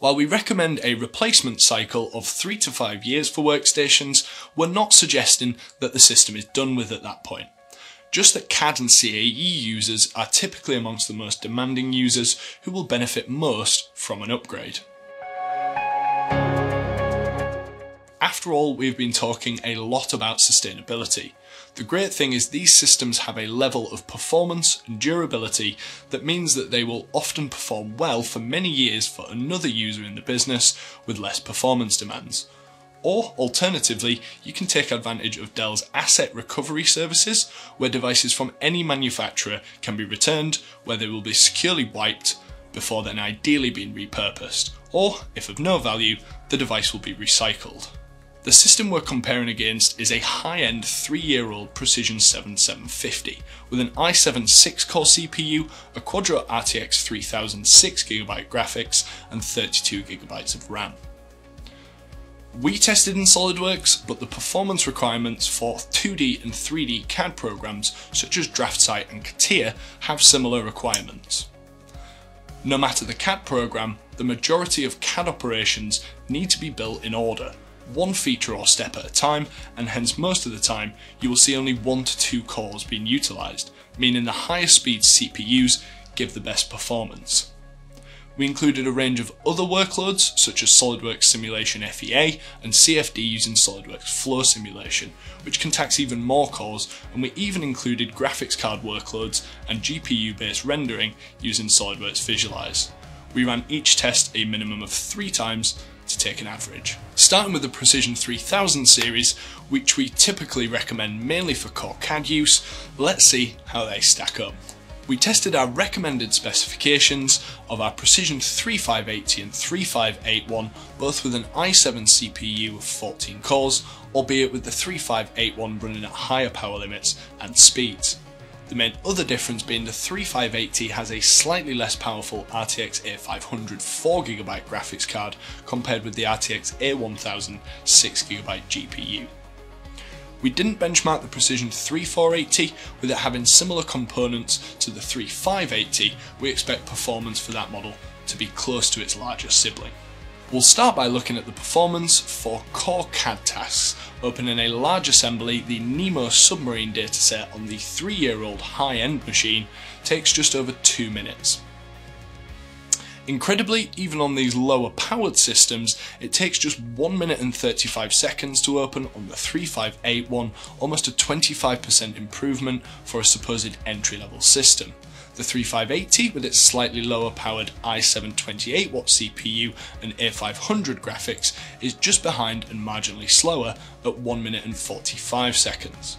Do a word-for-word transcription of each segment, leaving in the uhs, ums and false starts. While we recommend a replacement cycle of three to five years for workstations, we're not suggesting that the system is done with at that point. Just that C A D and C A E users are typically amongst the most demanding users who will benefit most from an upgrade. After all, we've been talking a lot about sustainability. The great thing is these systems have a level of performance and durability that means that they will often perform well for many years for another user in the business with less performance demands. Or, alternatively, you can take advantage of Dell's asset recovery services, where devices from any manufacturer can be returned, where they will be securely wiped before then ideally being repurposed, or, if of no value, the device will be recycled. The system we're comparing against is a high-end three-year-old Precision seventy-seven fifty with an i seven six core C P U, a Quadro R T X three thousand six gigabyte graphics and thirty-two gigabytes of RAM. We tested in SOLIDWORKS, but the performance requirements for two D and three D C A D programs such as DraftSight and CATIA have similar requirements. No matter the C A D program, the majority of C A D operations need to be built in order, one feature or step at a time, and hence most of the time you will see only one to two cores being utilised, meaning the higher speed C P Us give the best performance. We included a range of other workloads such as SOLIDWORKS Simulation F E A and C F D using SOLIDWORKS Flow Simulation, which can tax even more cores, and we even included graphics card workloads and G P U based rendering using SOLIDWORKS Visualize. We ran each test a minimum of three times to take an average. Starting with the Precision three thousand series, which we typically recommend mainly for core C A D use, let's see how they stack up. We tested our recommended specifications of our Precision thirty-five eighty and thirty-five eighty-one, both with an i seven C P U of fourteen cores, albeit with the thirty-five eighty-one running at higher power limits and speeds. The main other difference being the thirty-five eighty has a slightly less powerful R T X A five hundred four gigabyte graphics card compared with the R T X A one thousand six gigabyte G P U. We didn't benchmark the Precision thirty-four eighty with it having similar components to the thirty-five eighty, we expect performance for that model to be close to its larger sibling. We'll start by looking at the performance for core C A D tasks, opening a large assembly. The NEMO submarine dataset on the three-year-old high-end machine takes just over two minutes. Incredibly, even on these lower powered systems, it takes just one minute and thirty-five seconds to open on the thirty-five eighty-one, almost a twenty-five percent improvement for a supposed entry-level system. The thirty-five eighty with its slightly lower powered i seven twenty-eight watt C P U and A five hundred graphics is just behind and marginally slower at one minute and forty-five seconds.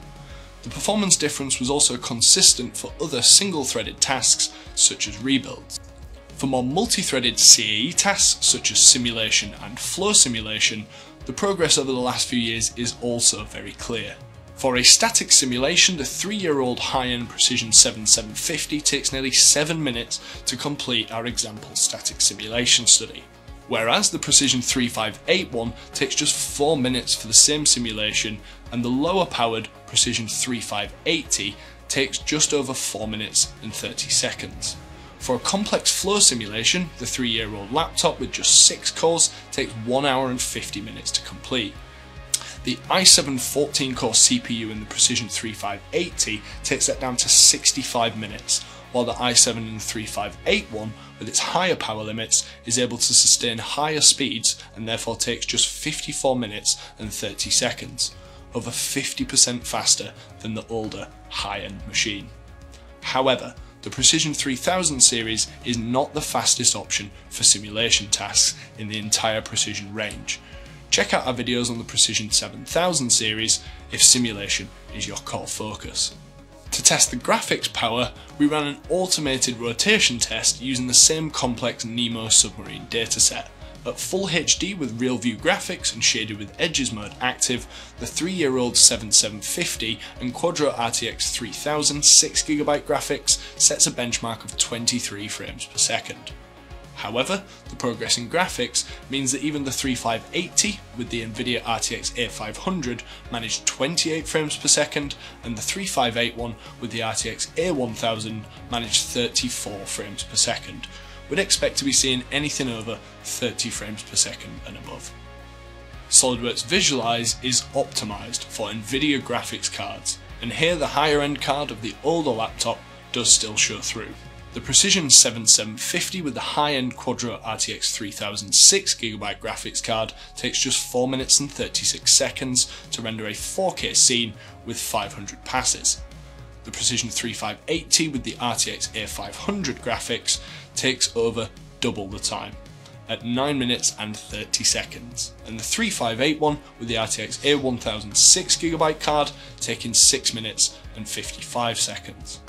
The performance difference was also consistent for other single-threaded tasks such as rebuilds. For more multi-threaded C A E tasks such as simulation and flow simulation, the progress over the last few years is also very clear. For a static simulation, the three-year-old high-end Precision seventy-seven fifty takes nearly seven minutes to complete our example static simulation study, whereas the Precision thirty-five eighty-one takes just four minutes for the same simulation, and the lower-powered Precision thirty-five eighty takes just over four minutes and thirty seconds. For a complex flow simulation, the three-year-old laptop with just six cores takes one hour and fifty minutes to complete. The i seven fourteen core C P U in the Precision thirty-five eighty takes that down to sixty-five minutes, while the i seven and thirty-five eighty-one with its higher power limits is able to sustain higher speeds and therefore takes just fifty-four minutes and thirty seconds, over fifty percent faster than the older high-end machine. However, the Precision three thousand series is not the fastest option for simulation tasks in the entire Precision range. Check out our videos on the Precision seven thousand series if simulation is your core focus. To test the graphics power, we ran an automated rotation test using the same complex NEMO submarine dataset. At full H D with RealView graphics and shaded with edges mode active, the three-year-old seventy-seven fifty and Quadro R T X three thousand six gigabyte graphics sets a benchmark of twenty-three frames per second. However, the progress in graphics means that even the thirty-five eighty with the Nvidia R T X A five hundred managed twenty-eight frames per second, and the thirty-five eighty-one with the R T X A one thousand managed thirty-four frames per second, we'd expect to be seeing anything over thirty frames per second and above. SOLIDWORKS Visualize is optimized for NVIDIA graphics cards, and here the higher end card of the older laptop does still show through. The Precision seventy-seven fifty with the high end Quadro R T X three thousand six gigabyte graphics card takes just four minutes and thirty-six seconds to render a four K scene with five hundred passes. The Precision thirty-five eighty with the R T X A five hundred graphics takes over double the time, at nine minutes and thirty seconds, and the thirty-five eighty-one with the R T X A one thousand six gigabyte card taking six minutes and fifty-five seconds.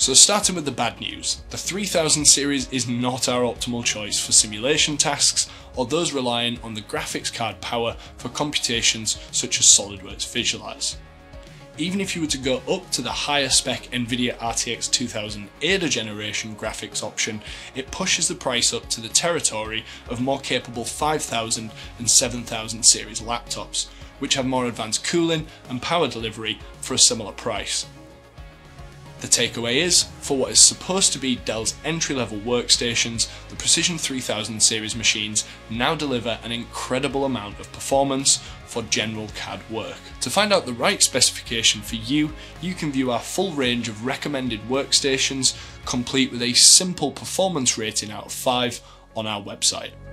So starting with the bad news, the three thousand series is not our optimal choice for simulation tasks or those relying on the graphics card power for computations such as SOLIDWORKS Visualize. Even if you were to go up to the higher spec NVIDIA R T X two thousand Ada generation graphics option, it pushes the price up to the territory of more capable five thousand and seven thousand series laptops, which have more advanced cooling and power delivery for a similar price. The takeaway is, for what is supposed to be Dell's entry-level workstations, the Precision three thousand series machines now deliver an incredible amount of performance for general C A D work. To find out the right specification for you, you can view our full range of recommended workstations, complete with a simple performance rating out of five on our website.